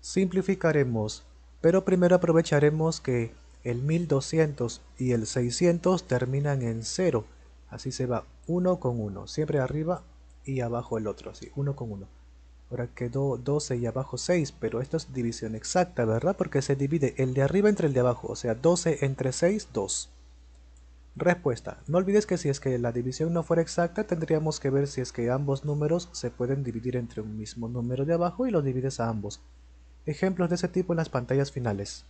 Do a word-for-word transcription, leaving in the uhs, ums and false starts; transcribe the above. Simplificaremos, pero primero aprovecharemos que el mil doscientos y el seiscientos terminan en cero. Así se va uno con uno, siempre arriba y abajo el otro, así, uno con uno. Ahora quedó doce y abajo seis, pero esto es división exacta, ¿verdad? Porque se divide el de arriba entre el de abajo, o sea, doce entre seis, dos. Respuesta. No olvides que si es que la división no fuera exacta, tendríamos que ver si es que ambos números se pueden dividir entre un mismo número de abajo y los divides a ambos. Ejemplos de ese tipo en las pantallas finales.